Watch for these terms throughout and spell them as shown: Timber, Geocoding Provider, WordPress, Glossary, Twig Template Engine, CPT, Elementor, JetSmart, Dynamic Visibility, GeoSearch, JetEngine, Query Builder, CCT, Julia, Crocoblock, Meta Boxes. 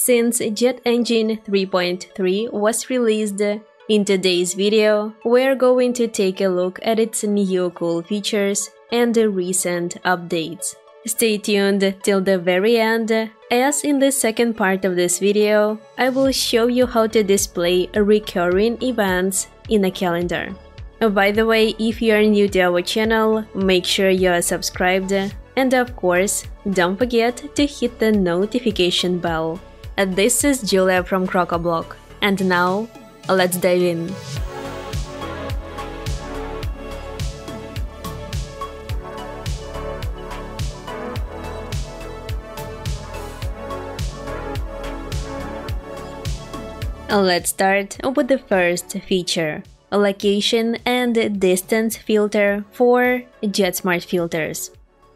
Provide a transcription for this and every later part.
Since JetEngine 3.3 was released, in today's video we're going to take a look at its new cool features and recent updates. Stay tuned till the very end, as in the second part of this video, I will show you how to display recurring events in a calendar. By the way, if you are new to our channel, make sure you are subscribed, and of course, don't forget to hit the notification bell. This is Julia from Crocoblock, and now, let's dive in. Let's start with the first feature – location and distance filter for JetSmart filters.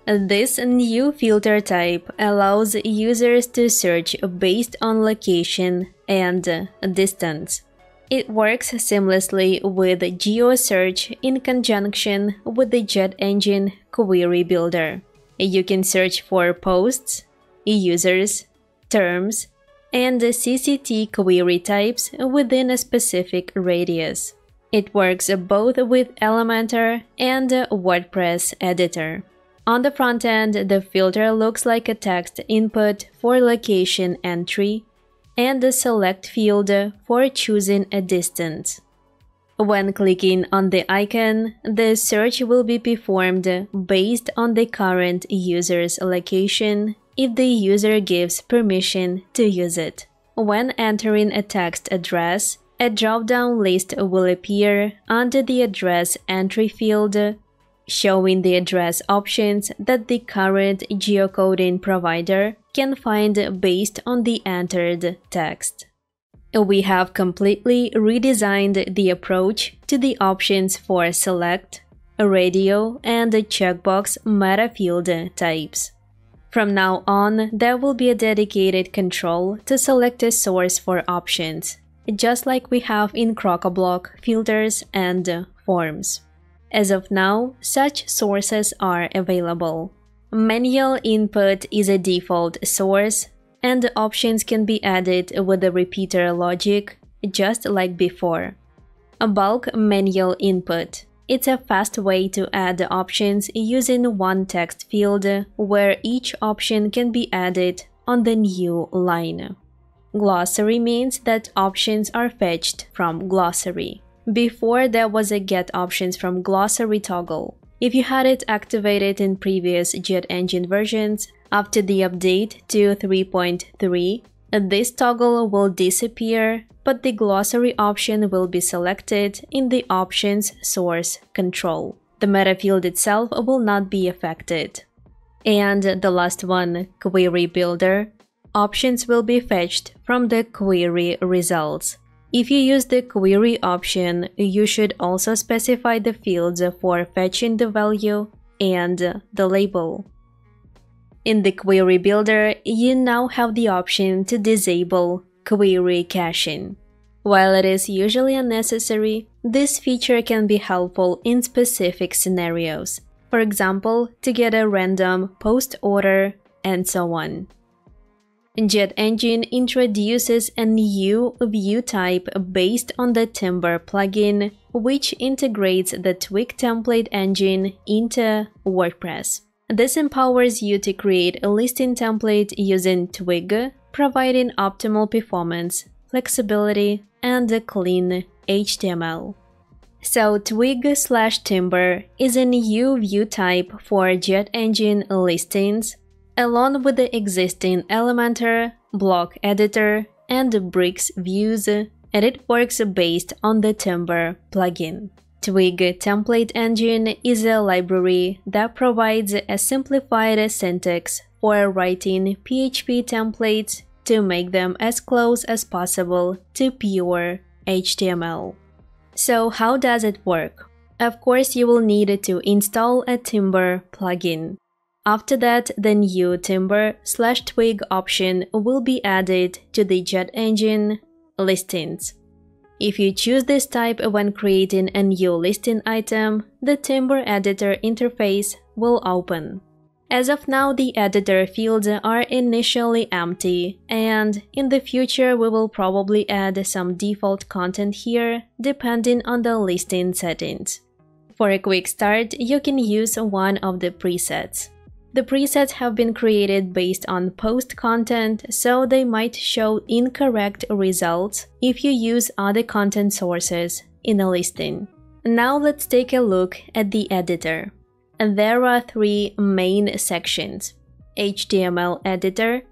This new filter type allows users to search based on location and distance. It works seamlessly with GeoSearch in conjunction with the JetEngine Query Builder. You can search for posts, users, terms, and CCT query types within a specific radius. It works both with Elementor and WordPress editor. On the front end, the filter looks like a text input for location entry and a select field for choosing a distance. When clicking on the icon, the search will be performed based on the current user's location if the user gives permission to use it. When entering a text address, a drop-down list will appear under the address entry field, showing the address options that the current geocoding provider can find based on the entered text. We have completely redesigned the approach to the options for select, radio, and checkbox meta field types. From now on, there will be a dedicated control to select a source for options, just like we have in Crocoblock filters and forms. As of now, such sources are available. Manual input is a default source, and options can be added with a repeater logic, just like before. A bulk manual input. It's a fast way to add options using one text field where each option can be added on the new line. Glossary means that options are fetched from Glossary. Before, there was a Get Options from Glossary toggle. If you had it activated in previous JetEngine versions, after the update to 3.3, this toggle will disappear, but the glossary option will be selected in the Options Source control. The meta field itself will not be affected. And the last one, Query Builder. Options will be fetched from the query results. If you use the query option, you should also specify the fields for fetching the value and the label. In the Query Builder, you now have the option to disable query caching. While it is usually unnecessary, this feature can be helpful in specific scenarios, for example, to get a random post order and so on. JetEngine introduces a new view type based on the Timber plugin, which integrates the Twig Template Engine into WordPress. This empowers you to create a listing template using Twig, providing optimal performance, flexibility, and a clean HTML. So Twig/Timber is a new view type for JetEngine listings, along with the existing Elementor, Block Editor, and Bricks views, and it works based on the Timber plugin. Twig Template Engine is a library that provides a simplified syntax for writing PHP templates to make them as close as possible to pure HTML. So how does it work? Of course, you will need to install a Timber plugin. After that, the new Timber/Twig option will be added to the JetEngine listings. If you choose this type when creating a new listing item, the Timber editor interface will open. As of now, the editor fields are initially empty, and in the future we will probably add some default content here, depending on the listing settings. For a quick start, you can use one of the presets. The presets have been created based on post content, so they might show incorrect results if you use other content sources in a listing. Now let's take a look at the editor. There are three main sections: HTML editor,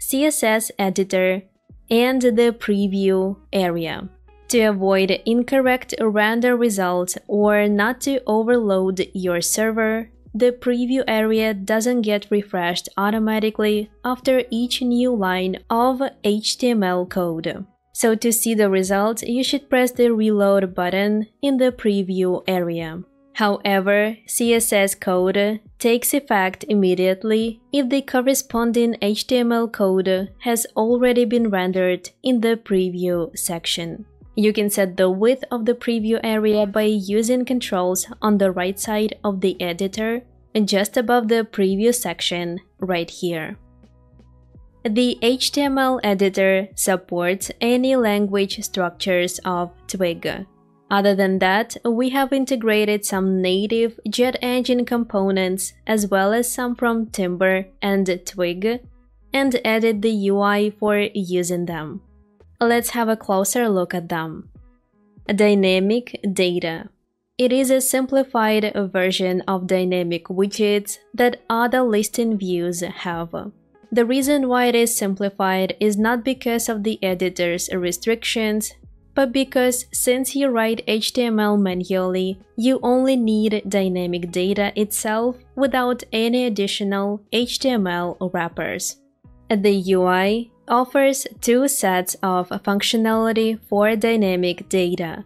CSS editor, and the preview area. To avoid incorrect render results or not to overload your server, the preview area doesn't get refreshed automatically after each new line of HTML code. So to see the results, you should press the reload button in the preview area. However, CSS code takes effect immediately if the corresponding HTML code has already been rendered in the preview section. You can set the width of the preview area by using controls on the right side of the editor, just above the preview section right here. The HTML editor supports any language structures of Twig. Other than that, we have integrated some native JetEngine components as well as some from Timber and Twig, and added the UI for using them. Let's have a closer look at them. Dynamic data. It is a simplified version of dynamic widgets that other listing views have. The reason why it is simplified is not because of the editor's restrictions, but because since you write HTML manually, you only need dynamic data itself without any additional HTML wrappers. The UI offers two sets of functionality for dynamic data: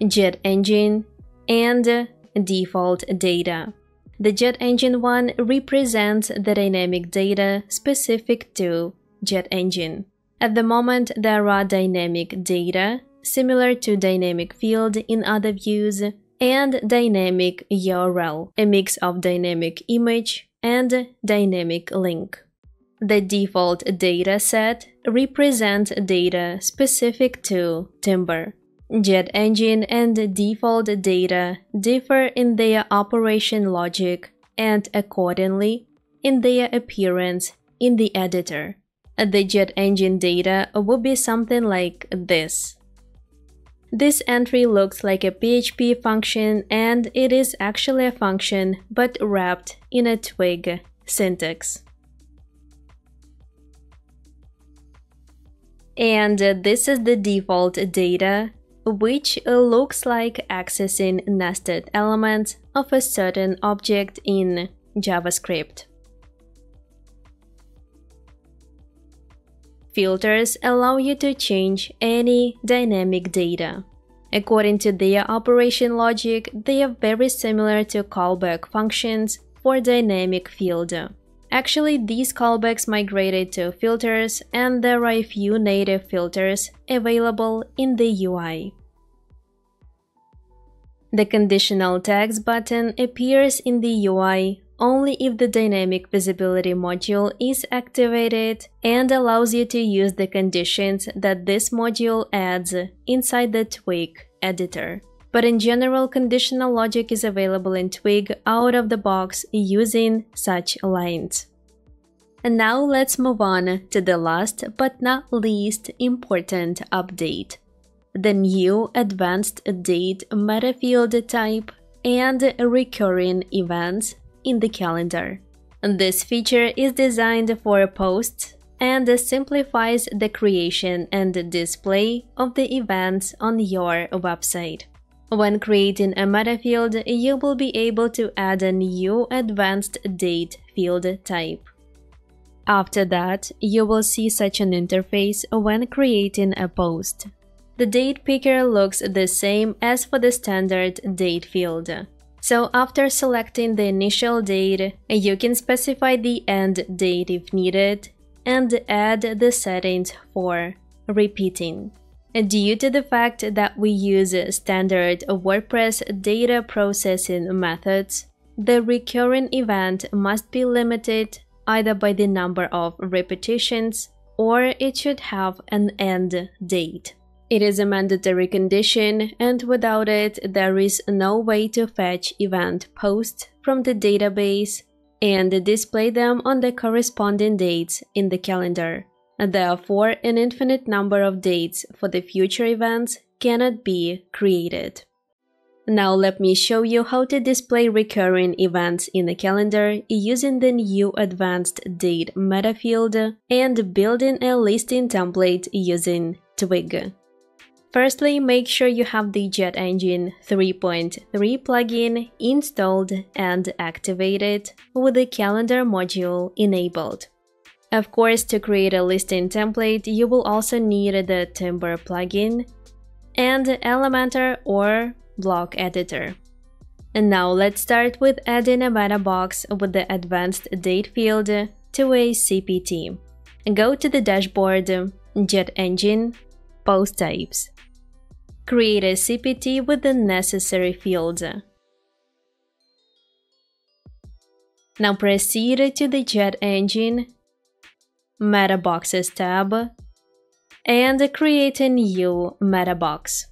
JetEngine and default data. The JetEngine one represents the dynamic data specific to JetEngine. At the moment, there are dynamic data, similar to dynamic field in other views, and dynamic URL, a mix of dynamic image and dynamic link. The default data set represents data specific to Timber. JetEngine and default data differ in their operation logic and accordingly in their appearance in the editor. The JetEngine data would be something like this. This entry looks like a PHP function, and it is actually a function but wrapped in a Twig syntax. And this is the default data, which looks like accessing nested elements of a certain object in JavaScript. Filters allow you to change any dynamic data. According to their operation logic, they are very similar to callback functions for dynamic field. Actually, these callbacks migrated to filters, and there are a few native filters available in the UI. The conditional tags button appears in the UI only if the dynamic visibility module is activated, and allows you to use the conditions that this module adds inside the Twig editor. But in general, conditional logic is available in Twig out of the box using such lines. And now let's move on to the last but not least important update: the new advanced date meta field type and recurring events in the calendar. This feature is designed for posts and simplifies the creation and display of the events on your website. When creating a meta field, you will be able to add a new advanced date field type. After that, you will see such an interface when creating a post. The date picker looks the same as for the standard date field. So after selecting the initial date, you can specify the end date if needed and add the settings for repeating. Due to the fact that we use standard WordPress data processing methods, The recurring event must be limited either by the number of repetitions or it should have an end date. It is a mandatory condition, and without it, there is no way to fetch event posts from the database and display them on the corresponding dates in the calendar. Therefore, an infinite number of dates for the future events cannot be created. Now let me show you how to display recurring events in the calendar using the new advanced date meta field and building a listing template using Twig. Firstly, make sure you have the JetEngine 3.3 plugin installed and activated with the calendar module enabled. Of course, to create a listing template, you will also need the Timber plugin and Elementor or block editor. And now let's start with adding a meta box with the advanced date field to a CPT. Go to the dashboard, JetEngine, Post Types. Create a CPT with the necessary fields. Now proceed to the JetEngine Meta Boxes tab and create a new meta box.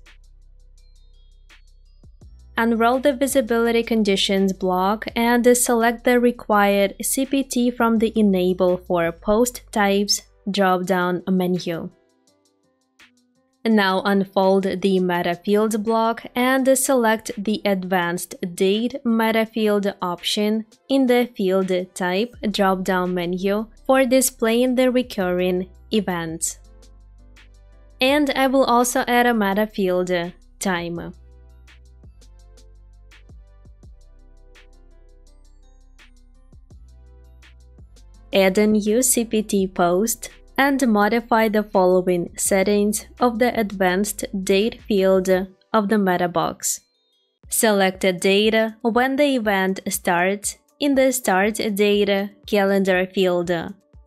Unroll the Visibility Conditions block and select the required CPT from the Enable for Post Types drop-down menu. Now unfold the Meta Fields block and select the Advanced Date Meta Field option in the Field Type drop-down menu for displaying the recurring events. And I will also add a meta field Time. Add a new CPT post and modify the following settings of the advanced date field of the meta box. Select a date when the event starts in the Start Date calendar field.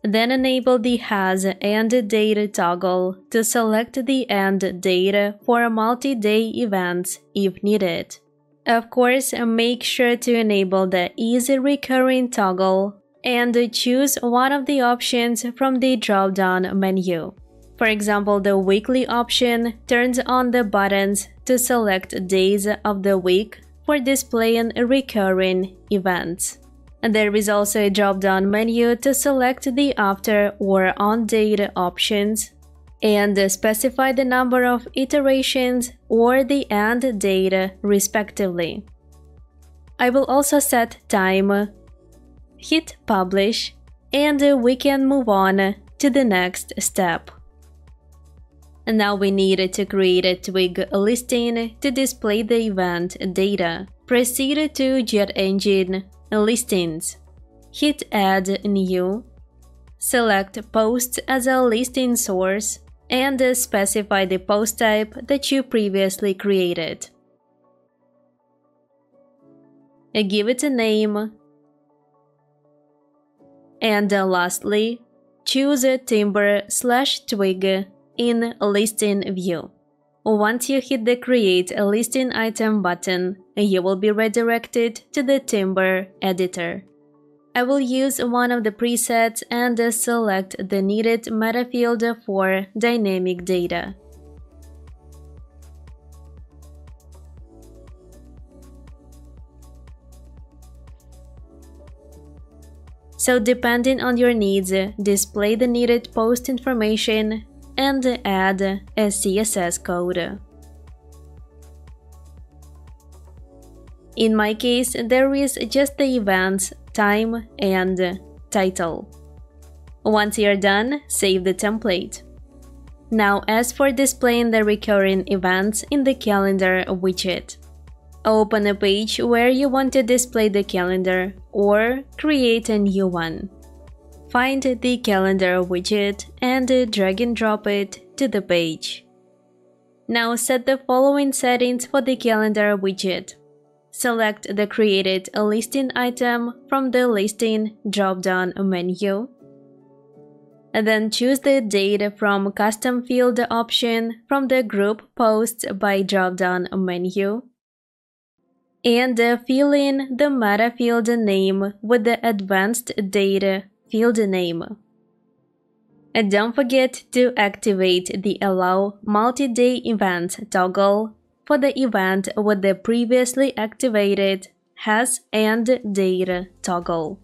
Then enable the Has End Date toggle to select the end date for multi-day events if needed. Of course, make sure to enable the Easy Recurring toggle and choose one of the options from the drop-down menu. For example, the Weekly option turns on the buttons to select days of the week for displaying recurring events. And there is also a drop-down menu to select the After or On-Date options and specify the number of iterations or the end date respectively. I will also set time. Hit Publish, and we can move on to the next step. Now we need to create a Twig listing to display the event data. Proceed to JetEngine Listings. Hit Add New. Select Posts as a listing source and specify the post type that you previously created. Give it a name. And lastly, choose Timber/Twig in Listing View. Once you hit the Create a Listing Item button, you will be redirected to the Timber editor. I will use one of the presets and select the needed meta field for dynamic data. So depending on your needs, display the needed post information and add a CSS code. In my case, there is just the events, time, and title. Once you're done, save the template. Now as for displaying the recurring events in the calendar widget. Open a page where you want to display the calendar or create a new one. Find the calendar widget and drag and drop it to the page. Now set the following settings for the calendar widget. Select the created listing item from the listing drop-down menu. Then choose the date from custom field option from the group posts by drop-down menu. and fill in the meta field name with the advanced data field name. And don't forget to activate the Allow Multi-Day Event toggle for the event with the previously activated Has End Date toggle.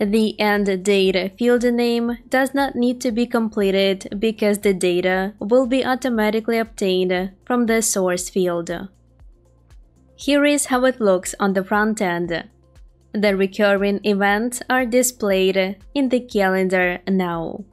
The End Date field name does not need to be completed because the data will be automatically obtained from the source field. Here is how it looks on the front end. The recurring events are displayed in the calendar now.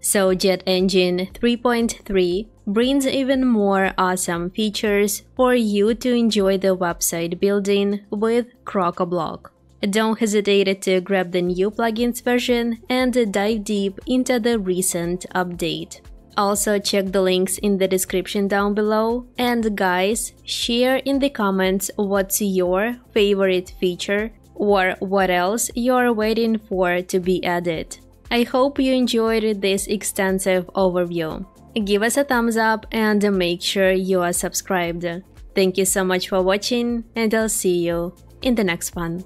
So JetEngine 3.3 brings even more awesome features for you to enjoy the website building with Crocoblock. Don't hesitate to grab the new plugins version and dive deep into the recent update. Also check the links in the description down below, and guys, share in the comments what's your favorite feature or what else you're waiting for to be added. I hope you enjoyed this extensive overview. Give us a thumbs up and make sure you are subscribed. Thank you so much for watching, and I'll see you in the next one.